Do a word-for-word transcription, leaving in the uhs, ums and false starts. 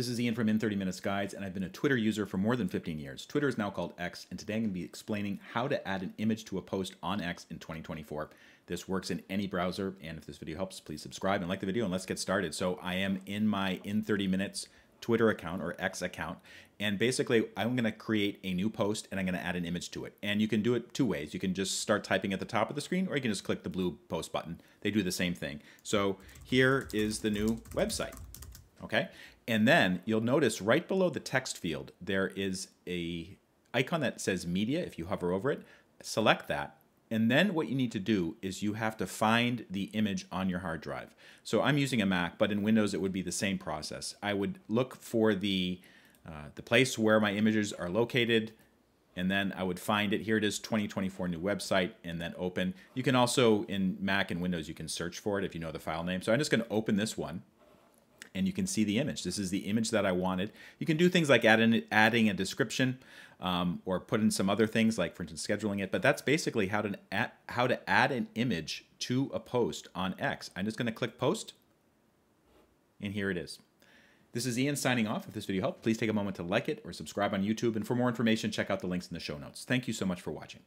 This is Ian from In thirty Minutes Guides, and I've been a Twitter user for more than fifteen years. Twitter is now called X, and today I'm going to be explaining how to add an image to a post on X in twenty twenty-four. This works in any browser, and if this video helps, please subscribe and like the video, and let's get started. So I am in my In thirty Minutes Twitter account, or X account, and basically I'm going to create a new post, and I'm going to add an image to it. And you can do it two ways. You can just start typing at the top of the screen, or you can just click the blue post button. They do the same thing. So here is the new website. Okay, and then you'll notice right below the text field, there is a icon that says media. If you hover over it, select that. And then what you need to do is you have to find the image on your hard drive. So I'm using a Mac, but in Windows, it would be the same process. I would look for the, uh, the place where my images are located, and then I would find it. Here it is, twenty twenty-four new website, and then open. You can also, in Mac and Windows, you can search for it if you know the file name. So I'm just gonna open this one. And you can see the image. This is the image that I wanted. You can do things like add in, adding a description um, or put in some other things like, for instance, scheduling it. But that's basically how to, add, how to add an image to a post on X. I'm just going to click post. And here it is. This is Ian signing off. If this video helped, please take a moment to like it or subscribe on YouTube. And for more information, check out the links in the show notes. Thank you so much for watching.